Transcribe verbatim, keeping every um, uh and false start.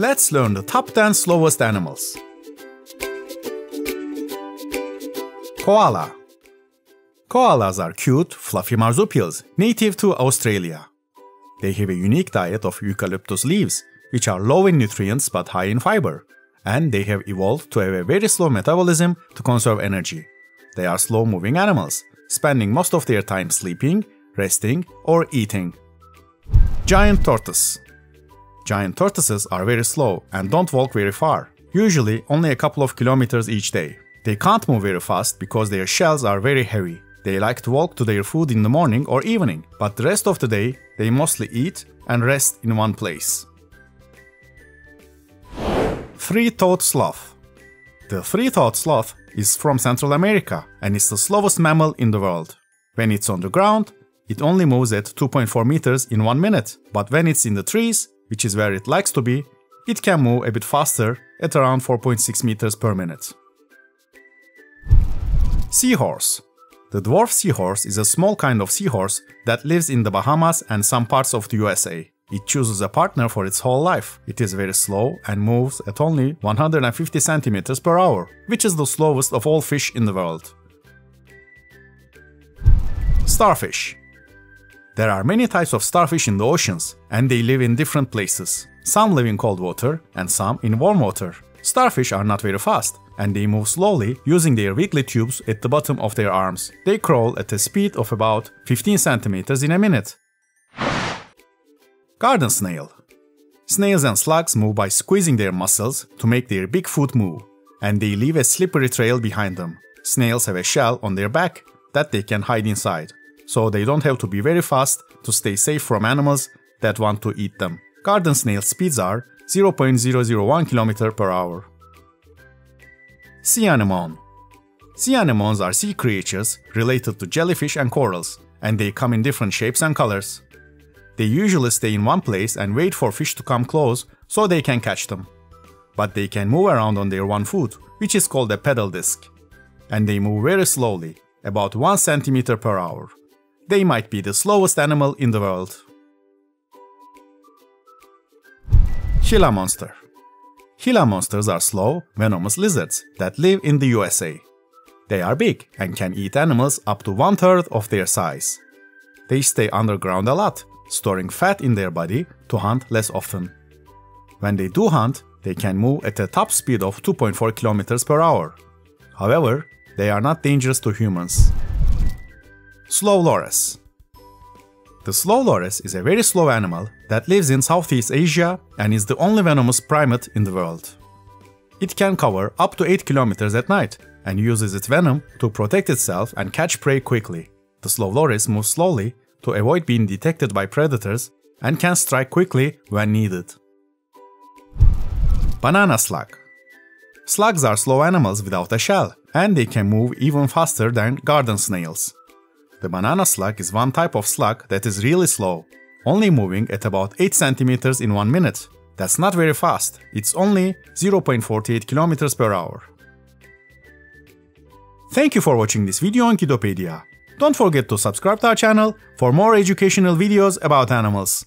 Let's learn the top ten slowest animals. Koala. Koalas are cute, fluffy marsupials native to Australia. They have a unique diet of eucalyptus leaves, which are low in nutrients but high in fiber, and they have evolved to have a very slow metabolism to conserve energy. They are slow-moving animals, spending most of their time sleeping, resting, or eating. Giant tortoise. Giant tortoises are very slow and don't walk very far, usually only a couple of kilometers each day. They can't move very fast because their shells are very heavy. They like to walk to their food in the morning or evening, but the rest of the day they mostly eat and rest in one place. Three-toed sloth. The three-toed sloth is from Central America and is the slowest mammal in the world. When it's on the ground, it only moves at two point four meters in one minute, but when it's in the trees, which is where it likes to be, it can move a bit faster at around four point six meters per minute. Seahorse. The dwarf seahorse is a small kind of seahorse that lives in the Bahamas and some parts of the U S A. It chooses a partner for its whole life. It is very slow and moves at only one hundred fifty centimeters per hour, which is the slowest of all fish in the world. Starfish. There are many types of starfish in the oceans, and they live in different places. Some live in cold water and some in warm water. Starfish are not very fast, and they move slowly using their wiggly tubes at the bottom of their arms. They crawl at a speed of about fifteen centimeters in a minute. Garden snail. Snails and slugs move by squeezing their muscles to make their big foot move, and they leave a slippery trail behind them. Snails have a shell on their back that they can hide inside, so they don't have to be very fast to stay safe from animals that want to eat them. Garden snail speeds are zero point zero zero one kilometers per hour. Sea anemone. Sea anemones are sea creatures related to jellyfish and corals, and they come in different shapes and colors. They usually stay in one place and wait for fish to come close so they can catch them. But they can move around on their one foot, which is called a pedal disc. And they move very slowly, about one centimeter per hour. They might be the slowest animal in the world. Gila monster. Gila monsters are slow, venomous lizards that live in the U S A. They are big and can eat animals up to one-third of their size. They stay underground a lot, storing fat in their body to hunt less often. When they do hunt, they can move at a top speed of two point four kilometers per hour. However, they are not dangerous to humans. Slow loris. The slow loris is a very slow animal that lives in Southeast Asia and is the only venomous primate in the world. It can cover up to eight kilometers at night and uses its venom to protect itself and catch prey quickly. The slow loris moves slowly to avoid being detected by predators and can strike quickly when needed. Banana slug. Slugs are slow animals without a shell, and they can move even faster than garden snails. The banana slug is one type of slug that is really slow, only moving at about eight centimeters in one minute. That's not very fast, it's only zero point four eight kilometers per hour. Thank you for watching this video on Kidopedia. Don't forget to subscribe to our channel for more educational videos about animals.